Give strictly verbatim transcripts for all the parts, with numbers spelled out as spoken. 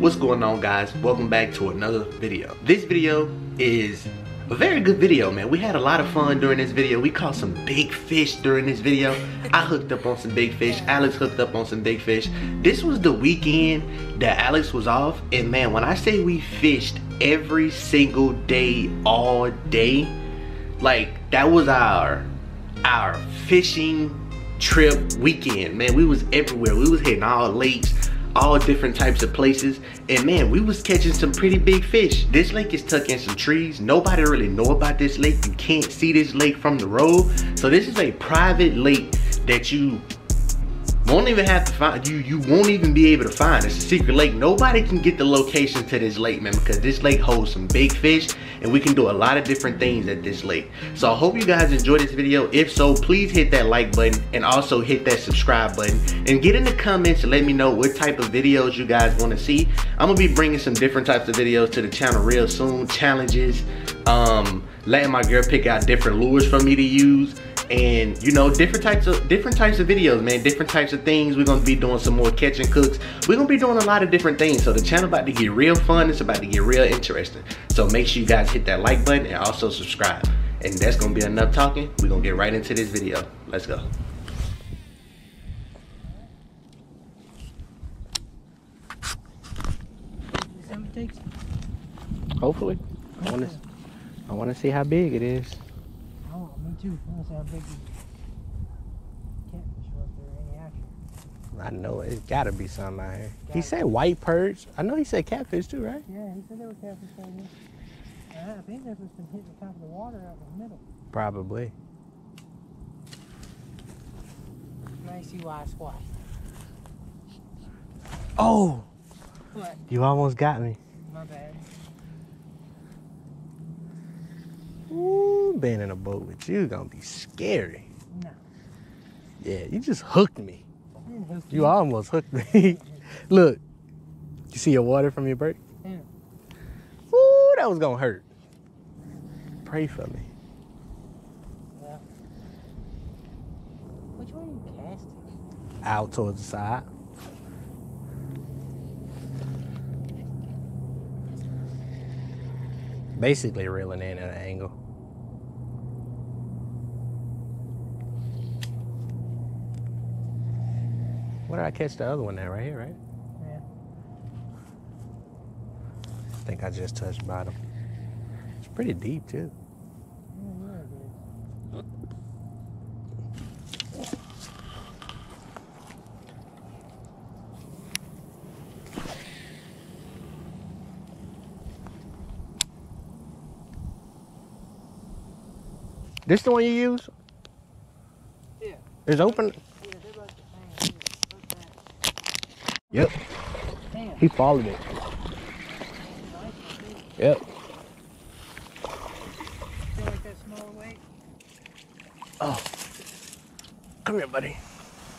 What's going on, guys? Welcome back to another video. This video is a very good video, man. We had a lot of fun during this video. We caught some big fish during this video. I hooked up on some big fish. Alex hooked up on some big fish. This was the weekend that Alex was off, and man, when I say we fished every single day, all day, like that was our our fishing trip weekend, man. We was everywhere. We was hitting all lakes, all different types of places, and man, we was catching some pretty big fish. This lake is tucked in some trees. Nobody really know about this lake. You can't see this lake from the road. So this is a private lake that you won't even have to find. You you won't even be able to find. It's a secret lake. Nobody can get the location to this lake, man, because this lake holds some big fish, and we can do a lot of different things at this lake. So I hope you guys enjoyed this video. If so, please hit that like button and also hit that subscribe button, and get in the comments and let me know what type of videos you guys want to see. I'm gonna be bringing some different types of videos to the channel real soon. Challenges, um, letting my girl pick out different lures for me to use. And you know, different types of different types of videos, man, different types of things. We're gonna be doing some more catch and cooks. We're gonna be doing a lot of different things. So the channel about to get real fun. It's about to get real interesting. So make sure you guys hit that like button and also subscribe. And that's gonna be enough talking. We're gonna get right into this video. Let's go. Hopefully. I wanna I wanna see how big it is. Too. I know it's gotta be something out here. He said white perch. I know he said catfish too, right? Yeah, he said there were catfish out here. Uh, I think they've just been hitting the top of the water out in the middle. Probably. Nice U I squat. Oh! What? You almost got me. My bad. Ooh, being in a boat with you gonna be scary. No. Yeah, you just hooked me. Hook you me. Almost hooked me. Look, you see your water from your break? Yeah. Ooh, that was gonna hurt. Pray for me. Yeah. Which way are you casting? Out towards the side. Basically reeling in at an angle. Where did I catch the other one at? Right here, right? Yeah. I think I just touched bottom. It's pretty deep, too. Yeah, yeah, this the one you use? Yeah. It's open? Yep. Damn. He followed it. Yep. Feel like that small weight? Oh. Come here, buddy.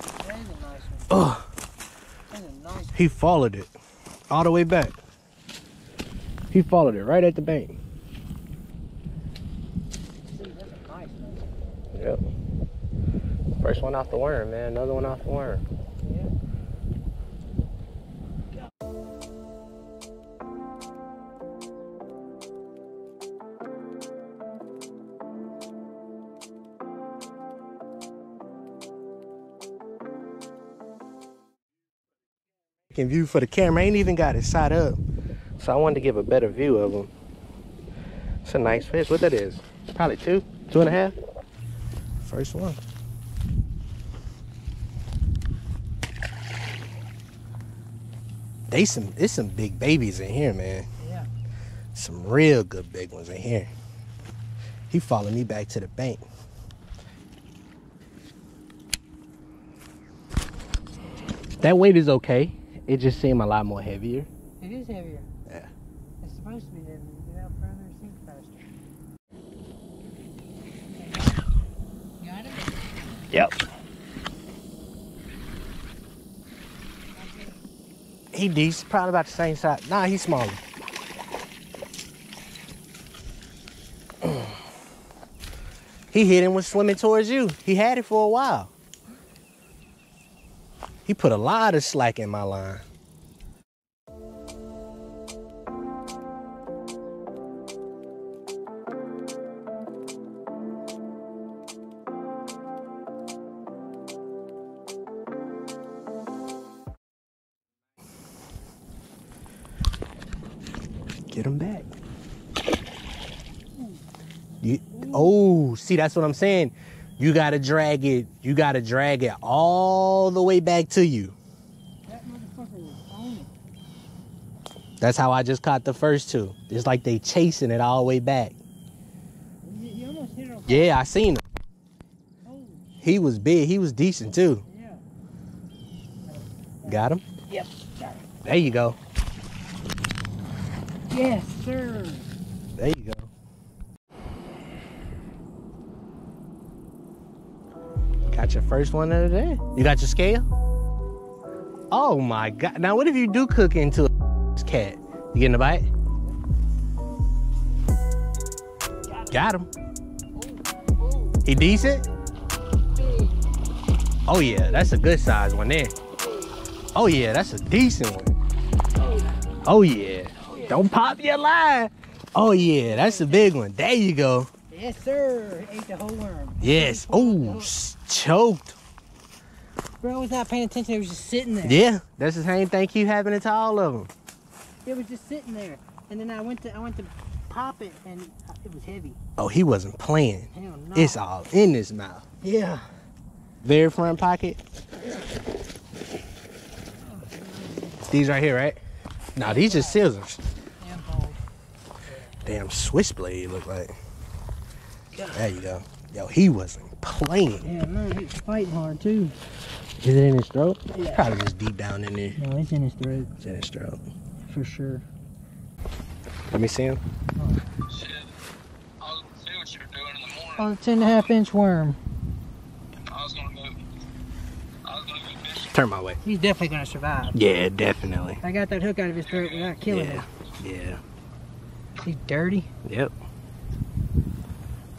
That is a nice one. Oh. That is a nice one. He followed it. All the way back. He followed it right at the bank. Dude, that's a nice one. Yep. First one off the worm, man. Another one off the worm. View for the camera. I ain't even got it side up, so I wanted to give a better view of them. It's a nice fish. What that is? Probably two, two and a half. First one. They some. It's some big babies in here, man. Yeah. Some real good big ones in here. He followed me back to the bank. That weight is okay. It just seemed a lot more heavier. It is heavier. Yeah. It's supposed to be heavier. You get out further and sink faster. Got it? Yep. He decent. Probably about the same size. Nah, he's smaller. He hit him with swimming towards you. He had it for a while. He put a lot of slack in my line. Get them back. You, oh, see, that's what I'm saying. You gotta drag it. You gotta drag it all the way back to you. That motherfucker was on it. That's how I just caught the first two. It's like they chasing it all the way back. You, you almost hit him. Yeah, I seen him. Oh. He was big. He was decent too. Yeah. Got him? Yep. Got him. There you go. Yes, sir. There you go. Got your first one of the day. You got your scale? Oh my God. Now what if you do cook into a cat? You getting a bite? Got him. He decent? Oh yeah, that's a good size one there. Oh yeah, that's a decent one. Oh yeah. Don't pop your line. Oh yeah, that's a big one. There you go. Yes, sir. Ate the whole worm. Yes. Oh, choked. Bro, I was not paying attention. It was just sitting there. Yeah, that's the same thing keep happening to all of them. It was just sitting there, and then I went to I went to pop it, and it was heavy. Oh, he wasn't playing. Hell no. It's all in his mouth. Yeah. Very front pocket. These right here, right? Nah, these just scissors. Damn bold. Damn Swiss blade look like. There you go. Yo, he wasn't playing. Yeah, man, he was fighting hard too. Is it in his throat? Yeah. Probably just deep down in there. No, it's in his throat. It's in his throat. For sure. Let me see him. Oh. Shit. I'll see what you're doing in the morning. Oh, it's ten and a half inch worm. I was gonna go. I was gonna go fishing. Turn my way. He's definitely gonna survive. Yeah, definitely. I got that hook out of his throat without killing yeah. him. Yeah. He's dirty. Yep.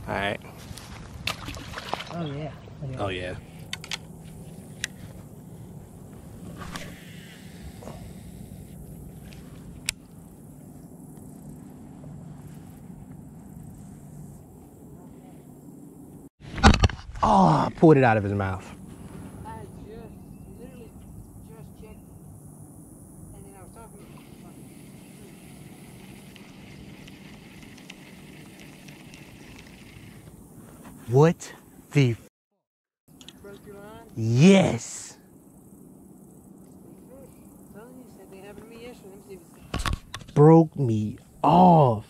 All right. Oh yeah. Okay. Oh yeah. Oh, I pulled it out of his mouth. I just literally just checked, and then I was talking to him. What the f? Broke your line? Yes. Broke me off.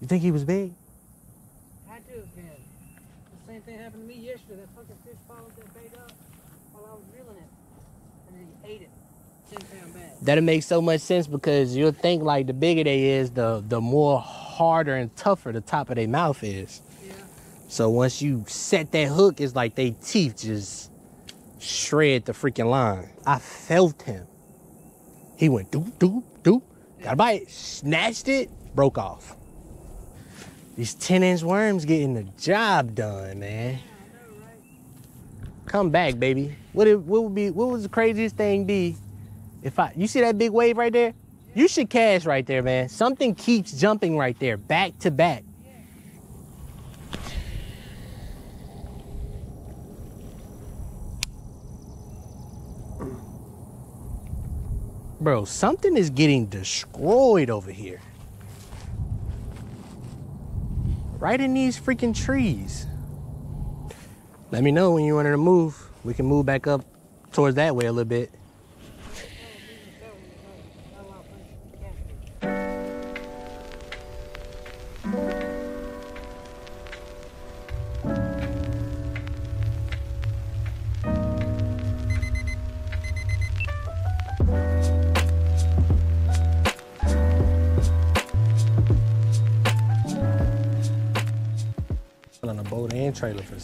You think he was big? I do, man. The same thing happened to me yesterday. That fucking fish followed that bait up while I was reeling it. And then he ate it. ten pound bag. That'll make so much sense because you'll think like the bigger they is, the, the more harder and tougher the top of their mouth is. Yeah. So once you set that hook, it's like they teeth just shred the freaking line. I felt him. He went doop, doop, doop. Yeah. Got a bite, snatched it, broke off. These ten inch worms getting the job done, man. Yeah, I know, right? Come back, baby. What it, what would be? What was the craziest thing be if I, you see that big wave right there? You should cash right there, man. Something keeps jumping right there, back to back. Yeah. Bro, something is getting destroyed over here. Right in these freaking trees. Let me know when you want to move. We can move back up towards that way a little bit. Trailer for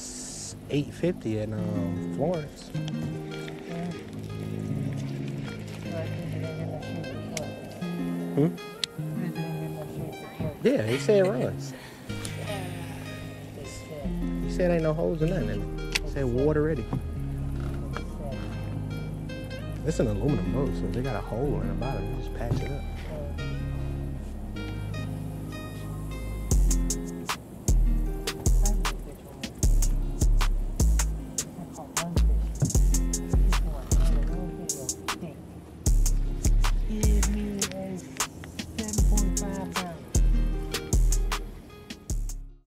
eight fifty in um, Florence. Hmm? Yeah, he said it runs. He said ain't no holes or nothing in it. He said water ready. It's an aluminum boat, so they got a hole in the bottom. You just patch it up.